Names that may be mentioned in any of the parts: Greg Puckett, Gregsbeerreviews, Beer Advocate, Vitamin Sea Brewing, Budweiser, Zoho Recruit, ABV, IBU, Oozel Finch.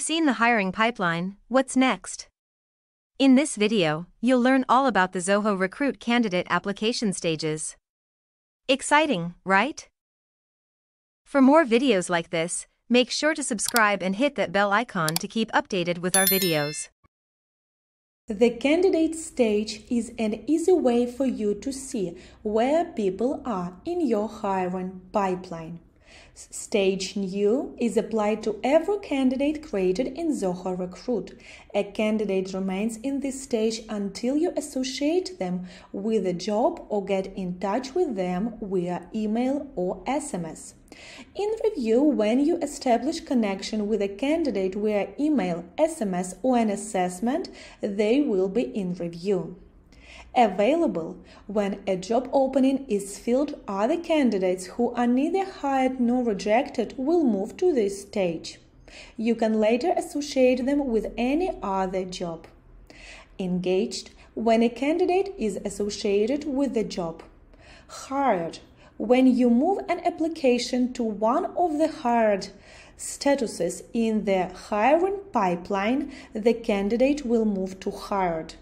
You've seen the hiring pipeline, what's next? In this video, you'll learn all about the Zoho Recruit candidate application stages. Exciting, right? For more videos like this, make sure to subscribe and hit that bell icon to keep updated with our videos. The candidate stage is an easy way for you to see where people are in your hiring pipeline. Stage New is applied to every candidate created in Zoho Recruit. A candidate remains in this stage until you associate them with a job or get in touch with them via email or SMS. In review, when you establish connection with a candidate via email, SMS or an assessment, they will be in review. Available. When a job opening is filled, other candidates who are neither hired nor rejected will move to this stage. You can later associate them with any other job. Engaged. When a candidate is associated with the job. Hired. When you move an application to one of the hired statuses in the hiring pipeline, the candidate will move to hired.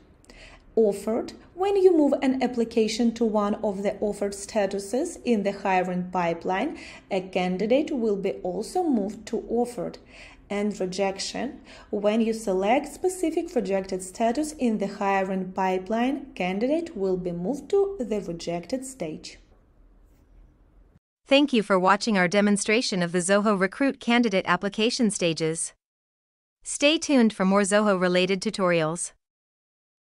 Offered. When you move an application to one of the offered statuses in the hiring pipeline, a candidate will be also moved to offered. And rejection. When you select specific rejected status in the hiring pipeline, candidate will be moved to the rejected stage. Thank you for watching our demonstration of the Zoho Recruit candidate application stages. Stay tuned for more Zoho-related tutorials.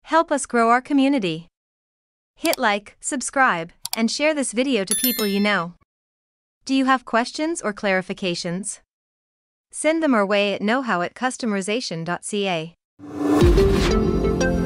Help us grow our community. Hit like, subscribe, and share this video to people you know. Do you have questions or clarifications? Send them our way at knowhow@customerization.ca.